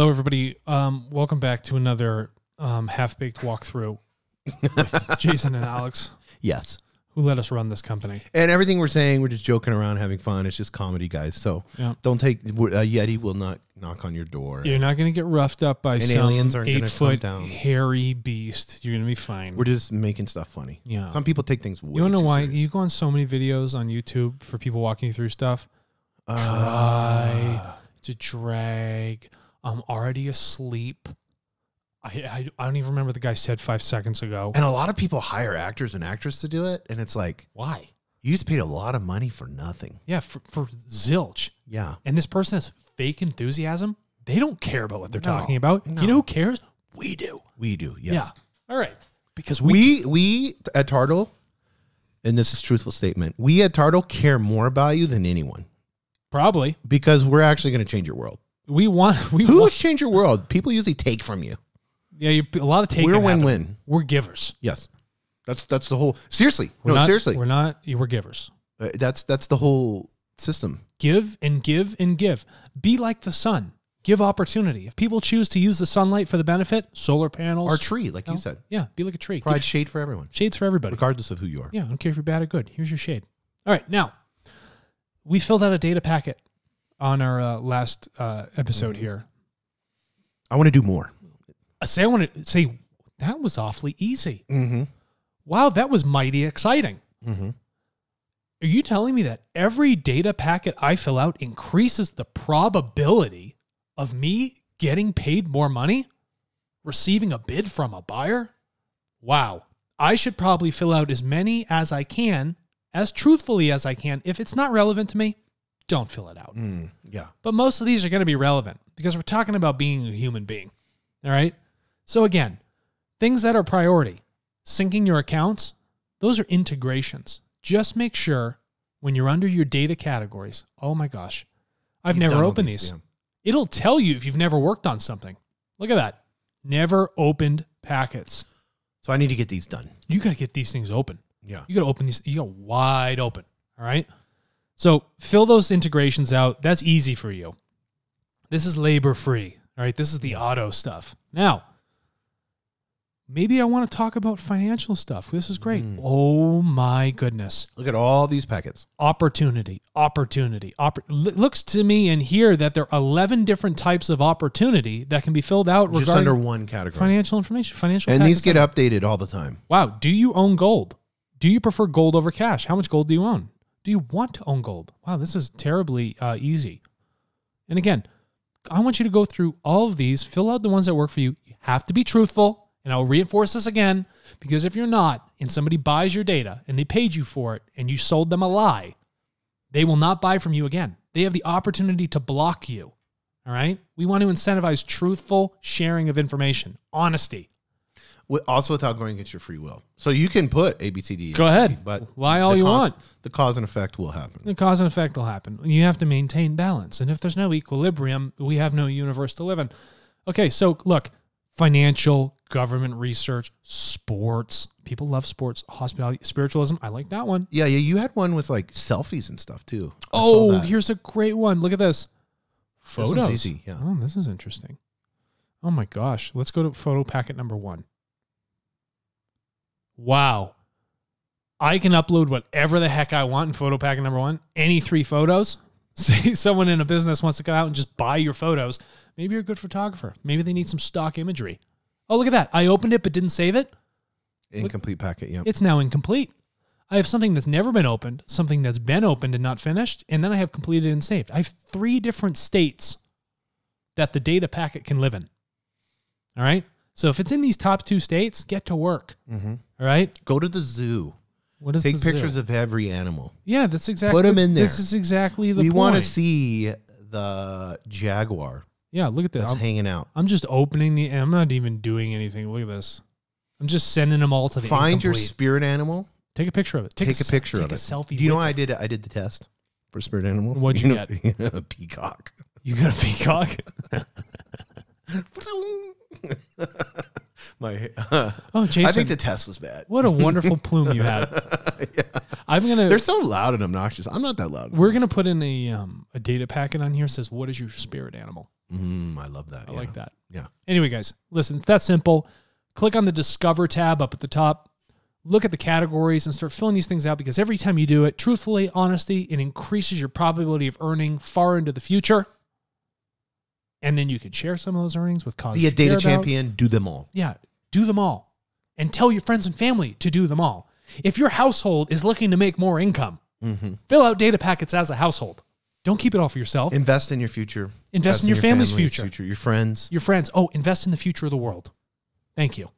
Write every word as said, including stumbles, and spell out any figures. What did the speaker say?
Hello, everybody. Um, welcome back to another um, half-baked walkthrough with Jason and Alex. Yes. Who let us run this company. And everything we're saying, we're just joking around, having fun. It's just comedy, guys. So yep. Don't take... Uh, Yeti will not knock on your door. You're not going to get roughed up by and some eight-foot hairy beast. You're going to be fine. We're just making stuff funny. Yeah. Some people take things way You don't know why? Serious. You go on so many videos on YouTube for people walking you through stuff. Uh, Try to drag... I'm already asleep. I, I I don't even remember the guy said five seconds ago. And a lot of people hire actors and actresses to do it, and it's like, why? You just paid a lot of money for nothing. Yeah, for, for zilch. Yeah. And this person has fake enthusiasm. They don't care about what they're no, talking about. No. You know who cares? We do. We do. Yes. Yeah. All right. Because we we, we at Tartle, and this is a truthful statement. We at Tartle care more about you than anyone. Probably because we're actually going to change your world. We want. We Who's want, change your world? People usually take from you. Yeah, you, a lot of taking. We're win-win. We're givers. Yes, that's that's the whole. Seriously, we're no, not, seriously, we're not. We're givers. Uh, that's that's the whole system. Give and give and give. Be like the sun. Give opportunity. If people choose to use the sunlight for the benefit, solar panels, or tree, like you, know, you said. Yeah, be like a tree. Provide shade for everyone. Shades for everybody, regardless of who you are. Yeah, I don't care if you're bad or good. Here's your shade. All right, now we filled out a data packet on our uh, last uh, episode here. I want to do more. I say I want to say, that was awfully easy. Mm-hmm. Wow, that was mighty exciting. Mm-hmm. Are you telling me that every data packet I fill out increases the probability of me getting paid more money, receiving a bid from a buyer? Wow. I should probably fill out as many as I can, as truthfully as I can. If it's not relevant to me, don't fill it out. Mm, yeah. But most of these are going to be relevant because we're talking about being a human being. All right. So again, things that are priority, syncing your accounts, those are integrations. Just make sure when you're under your data categories. Oh my gosh. I've you've never opened these. these. Yeah. It'll tell you if you've never worked on something. Look at that. Never opened packets. So I need to get these done. You got to get these things open. Yeah. You got to open these. You go wide open. All right. So fill those integrations out. That's easy for you. This is labor-free, all right? This is the auto stuff. Now, maybe I want to talk about financial stuff. This is great. Mm. Oh, my goodness. Look at all these packets. Opportunity, opportunity. Oppor- looks to me in here that there are eleven different types of opportunity that can be filled out. Just under one category. Financial information, financial And these get out. updated all the time. Wow. Do you own gold? Do you prefer gold over cash? How much gold do you own? Do you want to own gold? Wow, this is terribly uh, easy. And again, I want you to go through all of these, fill out the ones that work for you. You have to be truthful, and I'll reinforce this again, because if you're not, and somebody buys your data, and they paid you for it, and you sold them a lie, they will not buy from you again. They have the opportunity to block you, all right? We want to incentivize truthful sharing of information, honesty. Also without going against your free will. So you can put A, B, C, D. Go ahead. But lie all you want. The cause and effect will happen. The cause and effect will happen. You have to maintain balance. And if there's no equilibrium, we have no universe to live in. Okay, so look, financial, government research, sports. People love sports, hospitality, spiritualism. I like that one. Yeah, yeah. You had one with like selfies and stuff too. I oh, here's a great one. Look at this. Photos. This one's easy, yeah. Oh, this is interesting. Oh my gosh. Let's go to photo packet number one. Wow, I can upload whatever the heck I want in photo packet number one, any three photos. Say someone in a business wants to go out and just buy your photos. Maybe you're a good photographer. Maybe they need some stock imagery. Oh, look at that. I opened it but didn't save it. Incomplete look, packet, yeah. It's now incomplete. I have something that's never been opened, something that's been opened and not finished, and then I have completed and saved. I have three different states that the data packet can live in, all right? So if it's in these top two states, get to work. Mm-hmm. All right? Go to the zoo. What is Take the pictures zoo? of every animal. Yeah, that's exactly. Put them in there. This is exactly the we point. We want to see the jaguar. Yeah, look at this. That's I'm, hanging out. I'm just opening the... I'm not even doing anything. Look at this. I'm just sending them all to the Find incomplete. your spirit animal. Take a picture of it. Take, take a, a picture take of a it. Take a selfie. Do you know I did? I did the test for spirit animal. What'd you, you know, get? A peacock. You got a peacock? My, uh, oh, Jason, I think the test was bad. What a wonderful plume you had. Yeah. I'm gonna. They're so loud and obnoxious. I'm not that loud. We're gonna put in a um a data packet on here that says what is your spirit animal. Mm, I love that. I yeah. like that. Yeah. Anyway, guys, listen, it's that simple. Click on the Discover tab up at the top. Look at the categories and start filling these things out, because every time you do it, truthfully, honestly, it increases your probability of earning far into the future. And then you can share some of those earnings with causes. Be a data champion. Do them all. Yeah. Do them all. And tell your friends and family to do them all. If your household is looking to make more income, mm-hmm. fill out data packets as a household. Don't keep it all for yourself. Invest in your future. Invest, invest in your, your family's, family's future. future. Your friends. Your friends. Oh, invest in the future of the world. Thank you.